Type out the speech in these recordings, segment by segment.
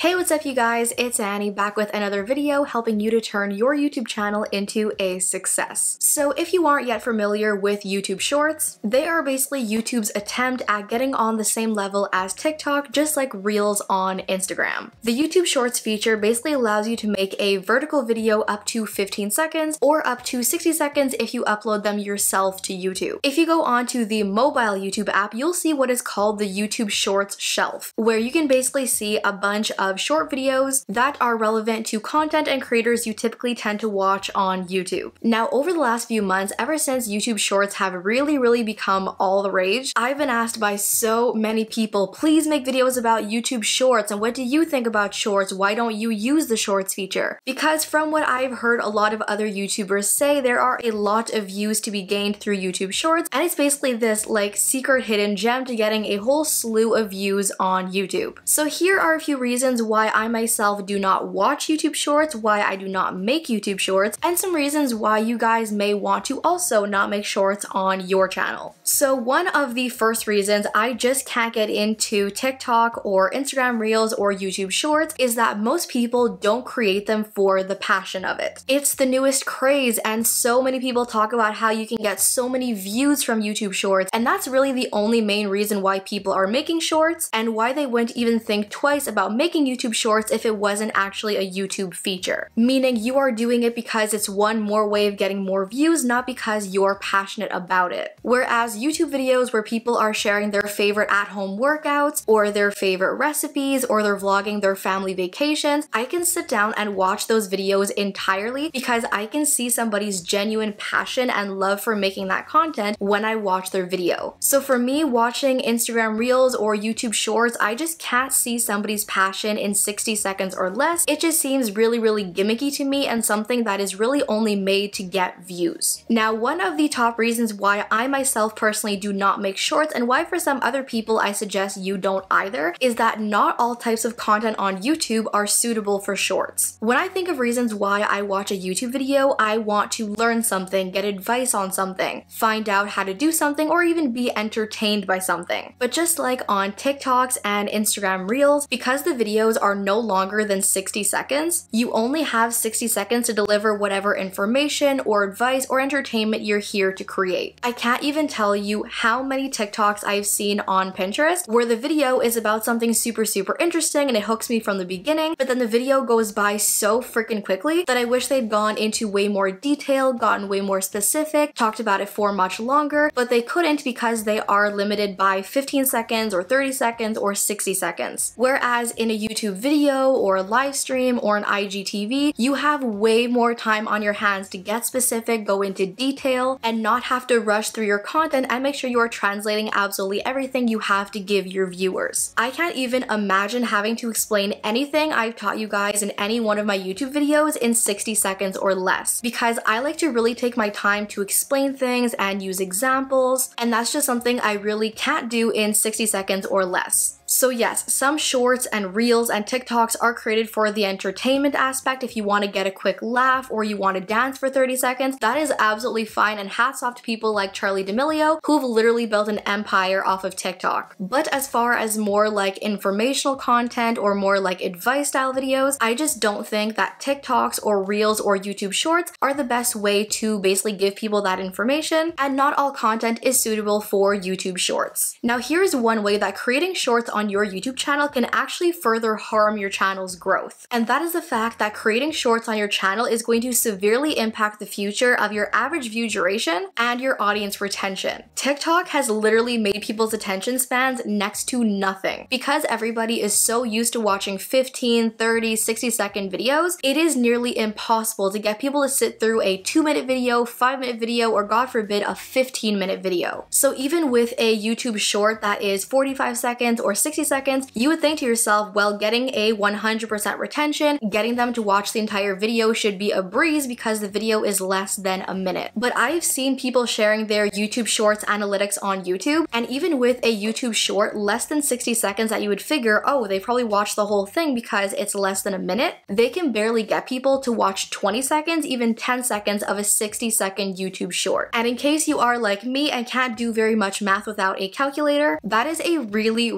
Hey, what's up you guys? It's Annie back with another video helping you to turn your YouTube channel into a success. So if you aren't yet familiar with YouTube Shorts, they are basically YouTube's attempt at getting on the same level as TikTok, just like Reels on Instagram. The YouTube Shorts feature basically allows you to make a vertical video up to 15 seconds or up to 60 seconds if you upload them yourself to YouTube. If you go onto the mobile YouTube app, you'll see what is called the YouTube Shorts shelf, where you can basically see a bunch of short videos that are relevant to content and creators you typically tend to watch on YouTube. Now, over the last few months, ever since YouTube Shorts have really become all the rage, I've been asked by so many people, please make videos about YouTube Shorts and what do you think about Shorts? Why don't you use the Shorts feature? Because from what I've heard a lot of other YouTubers say, there are a lot of views to be gained through YouTube Shorts, and it's basically this like secret hidden gem to getting a whole slew of views on YouTube. So here are a few reasons why I myself do not watch YouTube Shorts, why I do not make YouTube Shorts, and some reasons why you guys may want to also not make Shorts on your channel. So one of the first reasons I just can't get into TikTok or Instagram Reels or YouTube Shorts is that most people don't create them for the passion of it. It's the newest craze, and so many people talk about how you can get so many views from YouTube Shorts, and that's really the only main reason why people are making Shorts and why they wouldn't even think twice about making YouTube Shorts if it wasn't actually a YouTube feature. Meaning you are doing it because it's one more way of getting more views, not because you're passionate about it. Whereas YouTube videos where people are sharing their favorite at-home workouts or their favorite recipes or they're vlogging their family vacations, I can sit down and watch those videos entirely because I can see somebody's genuine passion and love for making that content when I watch their video. So for me, watching Instagram Reels or YouTube Shorts, I just can't see somebody's passion in 60 seconds or less. It just seems really gimmicky to me and something that is really only made to get views. Now, one of the top reasons why I myself personally do not make Shorts and why for some other people I suggest you don't either is that not all types of content on YouTube are suitable for Shorts. When I think of reasons why I watch a YouTube video, I want to learn something, get advice on something, find out how to do something, or even be entertained by something. But just like on TikToks and Instagram Reels, because the video are no longer than 60 seconds. You only have 60 seconds to deliver whatever information or advice or entertainment you're here to create. I can't even tell you how many TikToks I've seen on Pinterest where the video is about something super interesting and it hooks me from the beginning, but then the video goes by so freaking quickly that I wish they'd gone into way more detail, gotten way more specific, talked about it for much longer, but they couldn't because they are limited by 15 seconds or 30 seconds or 60 seconds. Whereas in a YouTube video or a live stream or an IGTV, you have way more time on your hands to get specific, go into detail, and not have to rush through your content and make sure you are translating absolutely everything you have to give your viewers. I can't even imagine having to explain anything I've taught you guys in any one of my YouTube videos in 60 seconds or less because I like to really take my time to explain things and use examples, and that's just something I really can't do in 60 seconds or less. So yes, some Shorts and Reels and TikToks are created for the entertainment aspect. If you want to get a quick laugh or you want to dance for 30 seconds, that is absolutely fine, and hats off to people like Charli D'Amelio who've literally built an empire off of TikTok. But as far as more like informational content or more like advice style videos, I just don't think that TikToks or Reels or YouTube Shorts are the best way to basically give people that information, and not all content is suitable for YouTube Shorts. Now here's one way that creating Shorts on your YouTube channel can actually further harm your channel's growth. And that is the fact that creating Shorts on your channel is going to severely impact the future of your average view duration and your audience retention. TikTok has literally made people's attention spans next to nothing. Because everybody is so used to watching 15, 30, 60-second videos, it is nearly impossible to get people to sit through a 2-minute video, 5-minute video, or God forbid, a 15-minute video. So even with a YouTube Short that is 45 seconds or 60 seconds, you would think to yourself, well, getting a 100% retention, getting them to watch the entire video should be a breeze because the video is less than a minute. But I've seen people sharing their YouTube Shorts analytics on YouTube, and even with a YouTube Short less than 60 seconds that you would figure, oh, they probably watched the whole thing because it's less than a minute, they can barely get people to watch 20 seconds, even 10 seconds of a 60-second YouTube Short. And in case you are like me and can't do very much math without a calculator, that is a really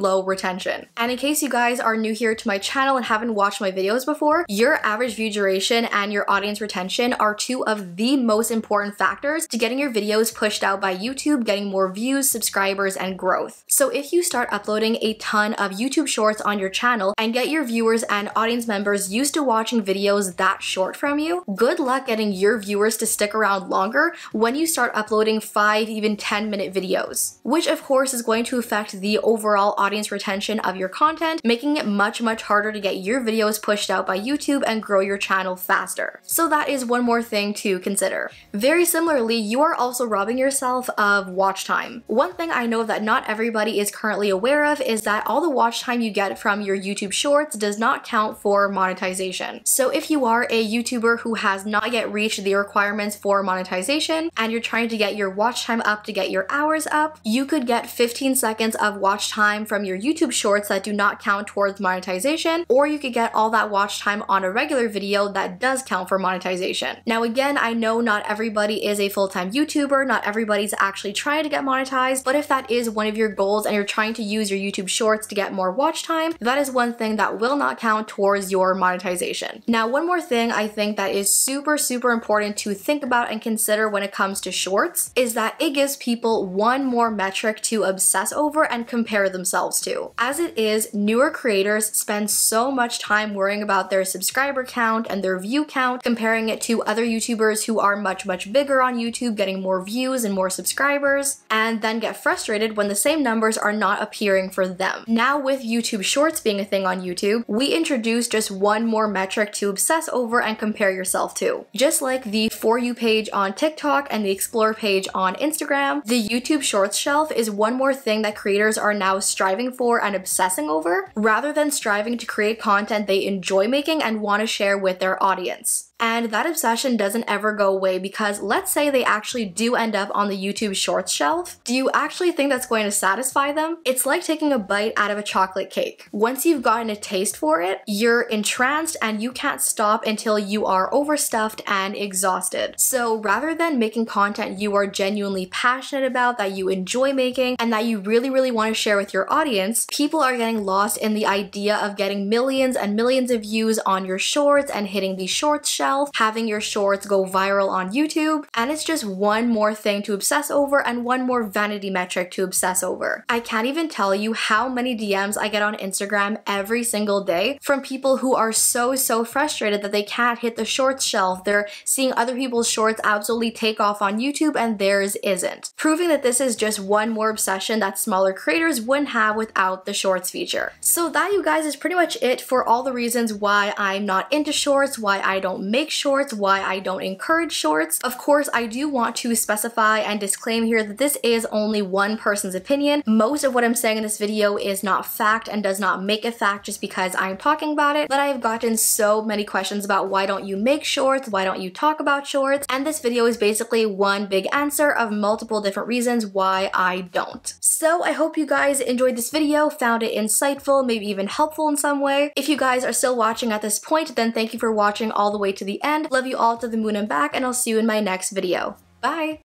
low retention. And in case you guys are new here to my channel and haven't watched my videos before, your average view duration and your audience retention are two of the most important factors to getting your videos pushed out by YouTube, getting more views, subscribers, and growth. So if you start uploading a ton of YouTube Shorts on your channel and get your viewers and audience members used to watching videos that short from you, good luck getting your viewers to stick around longer when you start uploading 5, even 10-minute videos, which of course is going to affect the overall audience retention of your content, making it much harder to get your videos pushed out by YouTube and grow your channel faster. So that is one more thing to consider. Very similarly, you are also robbing yourself of watch time. One thing I know that not everybody is currently aware of is that all the watch time you get from your YouTube Shorts does not count for monetization. So if you are a YouTuber who has not yet reached the requirements for monetization and you're trying to get your watch time up to get your hours up, you could get 15 seconds of watch time from your YouTube Shorts that do not count towards monetization, or you could get all that watch time on a regular video that does count for monetization. Now again, I know not everybody is a full-time YouTuber, not everybody's actually trying to get monetized, but if that is one of your goals and you're trying to use your YouTube Shorts to get more watch time, that is one thing that will not count towards your monetization. Now one more thing I think that is super important to think about and consider when it comes to Shorts is that it gives people one more metric to obsess over and compare themselves to. As it is, newer creators spend so much time worrying about their subscriber count and their view count, comparing it to other YouTubers who are much bigger on YouTube, getting more views and more subscribers, and then get frustrated when the same numbers are not appearing for them. Now with YouTube Shorts being a thing on YouTube, we introduced just one more metric to obsess over and compare yourself to. Just like the For You page on TikTok and the Explore page on Instagram, the YouTube Shorts shelf is one more thing that creators are now striving for and obsessing over, rather than striving to create content they enjoy making and want to share with their audience. And that obsession doesn't ever go away, because let's say they actually do end up on the YouTube Shorts shelf. Do you actually think that's going to satisfy them? It's like taking a bite out of a chocolate cake. Once you've gotten a taste for it, you're entranced and you can't stop until you are overstuffed and exhausted. So rather than making content you are genuinely passionate about, that you enjoy making, and that you really want to share with your audience, people are getting lost in the idea of getting millions and millions of views on your Shorts and hitting the Shorts shelf, having your Shorts go viral on YouTube, and it's just one more thing to obsess over and one more vanity metric to obsess over. I can't even tell you how many DMs I get on Instagram every single day from people who are so frustrated that they can't hit the Shorts shelf. They're seeing other people's Shorts absolutely take off on YouTube and theirs isn't, proving that this is just one more obsession that smaller creators wouldn't have without the Shorts feature. So that, you guys, is pretty much it for all the reasons why I'm not into Shorts, why I don't make Shorts, why I don't encourage Shorts. Of course, I do want to specify and disclaim here that this is only one person's opinion. Most of what I'm saying in this video is not fact and does not make it fact just because I'm talking about it, but I've gotten so many questions about why don't you make Shorts, why don't you talk about Shorts, and this video is basically one big answer of multiple different reasons why I don't. So I hope you guys enjoyed this video, found it insightful, maybe even helpful in some way. If you guys are still watching at this point, then thank you for watching all the way to the end. Love you all to the moon and back, and I'll see you in my next video. Bye!